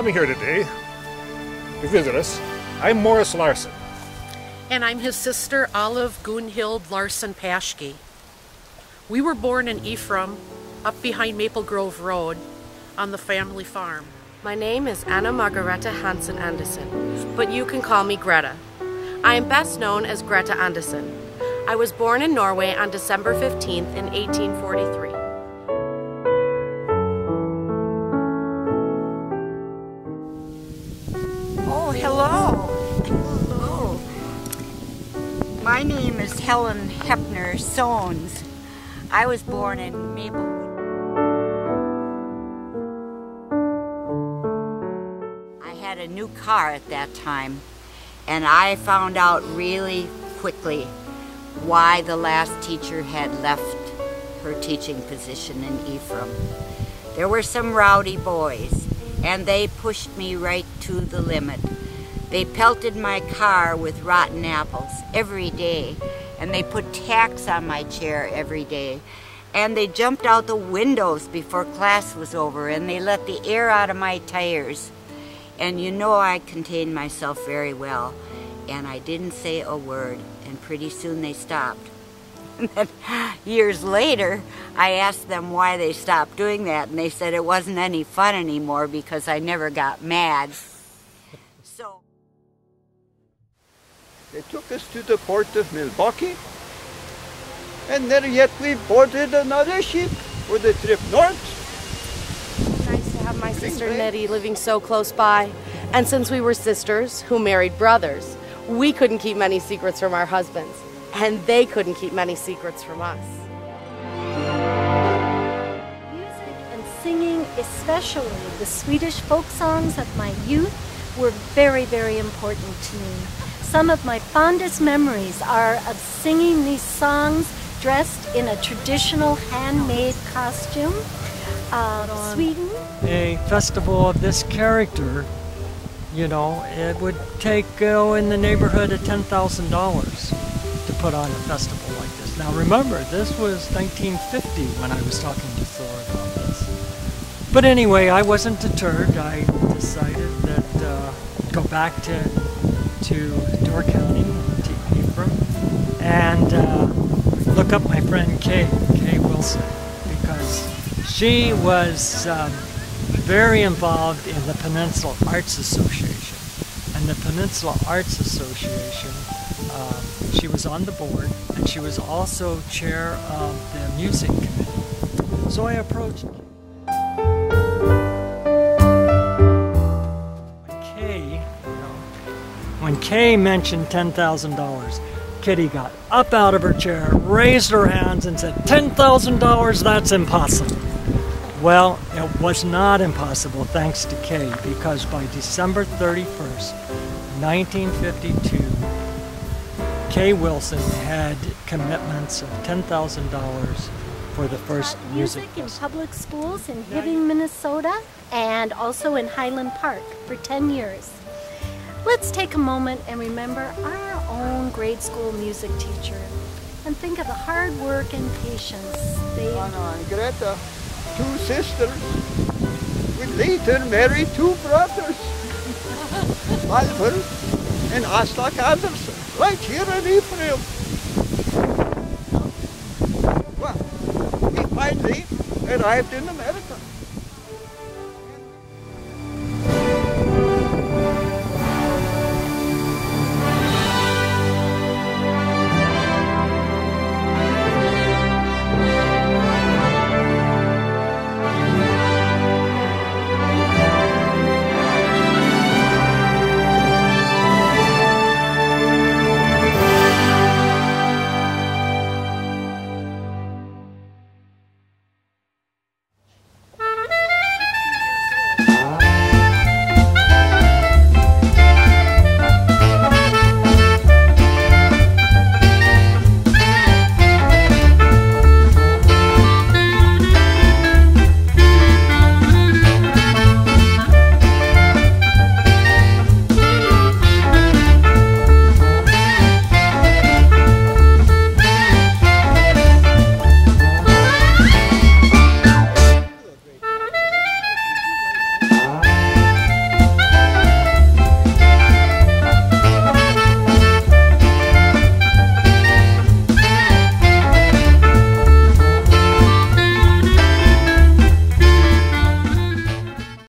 coming here today to visit us. I'm Morris Larson. And I'm his sister, Olive Gunnhild Larson Paschke. We were born in Ephraim, up behind Maple Grove Road, on the family farm. My name is Anna Margareta Hansen Andersen, but you can call me Greta. I am best known as Greta Andersen. I was born in Norway on December 15th in 1843. Oh, hello. Hello. My name is Helen Hepner Soones. I was born in Maplewood. I had a new car at that time, and I found out really quickly why the last teacher had left her teaching position in Ephraim. There were some rowdy boys, and they pushed me right to the limit. They pelted my car with rotten apples every day, and they put tacks on my chair every day, and they jumped out the windows before class was over, and they let the air out of my tires. And you know, I contained myself very well, and I didn't say a word, and pretty soon they stopped. And then years later, I asked them why they stopped doing that, and they said it wasn't any fun anymore because I never got mad. So they took us to the port of Milwaukee, and there yet we boarded another ship for the trip north. My sister Nettie living so close by, and since we were sisters who married brothers, we couldn't keep many secrets from our husbands, and they couldn't keep many secrets from us. Music and singing, especially the Swedish folk songs of my youth, were very, very important to me. Some of my fondest memories are of singing these songs dressed in a traditional handmade costume. Sweden. A festival of this character, you know, it would take in the neighborhood of $10,000 to put on a festival like this. Now remember, this was 1950 when I was talking to Thor about this. But anyway, I wasn't deterred. I decided that go back to Door County, to Ephraim, and look up my friend Kay Wilson, because she was very involved in the Peninsula Arts Association. And the Peninsula Arts Association, she was on the board, and she was also chair of the music committee. So I approached Kay. You know, when Kay mentioned $10,000, Kitty got up out of her chair, raised her hands, and said, $10,000, that's impossible. Well, it was not impossible, thanks to Kay, because by December 31st, 1952, Kay Wilson had commitments of $10,000 for the first music in public schools in Hibbing, Minnesota, and also in Highland Park for 10 years. Let's take a moment and remember our own grade school music teacher and think of the hard work and patience they... Anna and Greta, two sisters, we later married two brothers, Albert and Aslaug Anderson, right here in Ephraim. Well, we finally arrived in America.